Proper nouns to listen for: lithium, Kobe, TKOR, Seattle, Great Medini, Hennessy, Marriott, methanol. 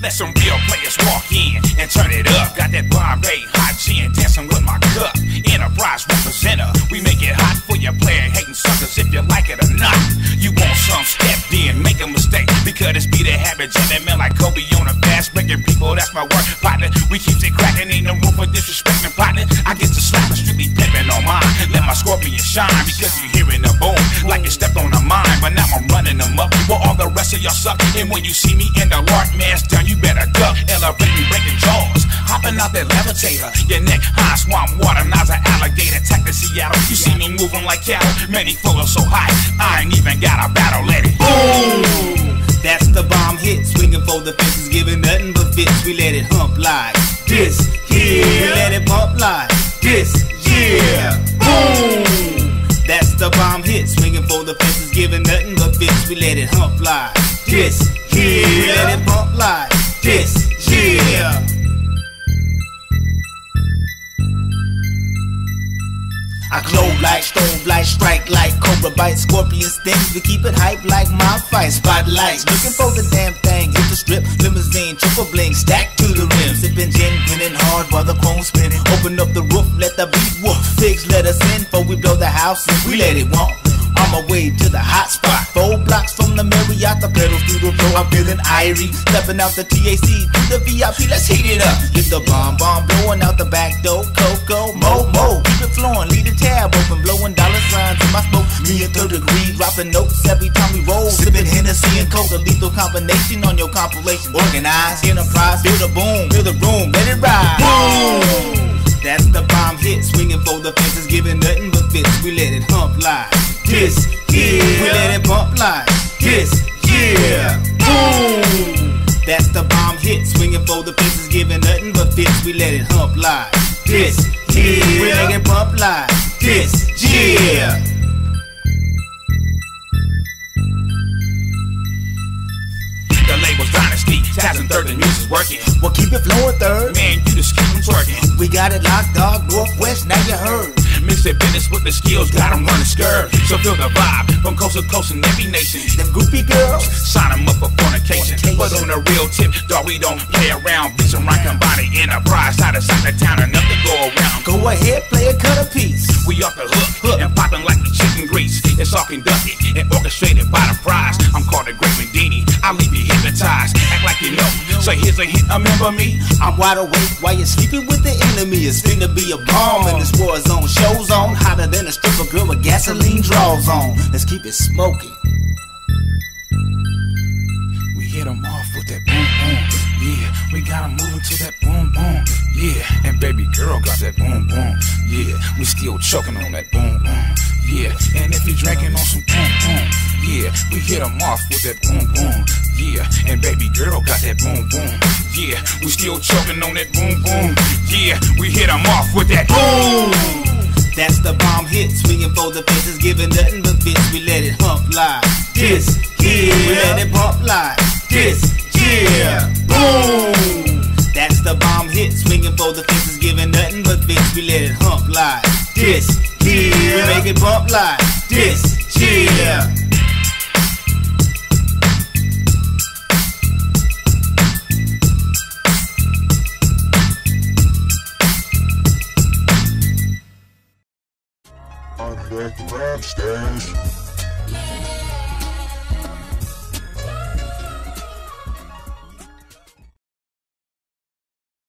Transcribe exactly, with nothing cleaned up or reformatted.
Let some real players walk in and turn it up. Got that Bombay hot gin dancing with my cup. Enterprise representer, we make it hot for your player hating suckers if you like it or not. You want some step, then make a mistake, because it's be the habit, gentleman like Kobe on a fast breaking people. That's my work, partner. We keeps it cracking, ain't no room for disrespecting, partner. I get to slap and strictly pimping on mine. Let my scorpion shine because you hearing the boom like it stepped on a mine, but now I'm running them up. Well, all the rest of y'all suck, and when you see me in the lark mask down, you better duck. Elevate me, breaking jaws, hopping out that levitator. Your neck high, swamp water, now's an alligator. Tech to Seattle, you see me moving like cattle. Many fools so high, I ain't even got a battle. Let it boom. That's the bomb hit, swinging for the fences, giving nothing but fits. We let it hump like this here, we let it bump like this yeah. Boom! That's the bomb hit, swinging for the fences, giving nothing but fits. We let it hump like this here, we let it bump like this yeah. I glow like, stove like, strike like, cobra bite, scorpion stings. We keep it hype like my fight, spotlights. Looking for the damn thing, hit the strip, limousine, triple bling, stack to the rim. Sipping gin, pinning hard while the chrome's spinning. Open up the roof, let the beat woof. Figs let us in, before we blow the house and we let it walk. On my way to the hot spot, four blocks from the Marriott, the pedals through the floor, I'm feeling irie. Stepping out the T A C to the V I P, let's heat it up. Get the bomb bomb blowing out the back door, Coco, mo mo. Keep it flowing, leave the tab open, blowing dollar signs in my smoke. Me and third degree, dropping notes every time we roll. Sipping Hennessy and Coke, a lethal combination on your compilation. Organized, enterprise, build a boom, build a room, let it ride. Boom! That's the bomb hit, swinging for the fences, giving nothing but fits. We let it hump live. This yeah, we let it bump like this yeah. Boom! That's the bomb hit, swinging for the fences, giving nothing but fits. We let it hump like this yeah, we let it bump like this yeah. The label's dynasty, Taz and Third, the music's working. Well, keep it flowing, Third. Man, you just keep twerking. We got it locked, dog. Northwest, now you heard. Mix their business with the skills, got them running scared. So feel the vibe from coast to coast in every nation. Them goofy girls, sign them up for fornication. But on a real tip, dog, we don't play around. Bitch, I'm rocking by the enterprise, out of sight of town, enough to go around. Go ahead, play a cut a piece. We off the hook, hook. And popping like the chicken grease. It's all conducted and orchestrated by the prize. I'm called the Great Medini, I leave you hypnotized. Act like you know, so here's a hint, remember me. I'm wide awake while you're sleeping with the enemy. It's finna be a bomb in this war zone. Show on, hotter than a stripper girl with gasoline draws on. Let's keep it smoking. We hit them off with that boom boom, yeah. We gotta move into that boom boom, yeah. And baby girl got that boom boom, yeah. We still choking on that boom boom, yeah. And if you drinking on some boom boom, yeah. We hit them off with that boom boom, yeah. And baby girl got that boom boom, yeah. We still choking on that boom boom, yeah. We hit them off with that boom. That's the bomb hit, swinging for the fences, giving nothing but fits. We let it hump like this yeah, we let it bump like this yeah. Boom! That's the bomb hit, swinging for the fences, giving nothing but fits. We let it hump like this yeah, we make it bump like this yeah. Back to Rap Stage.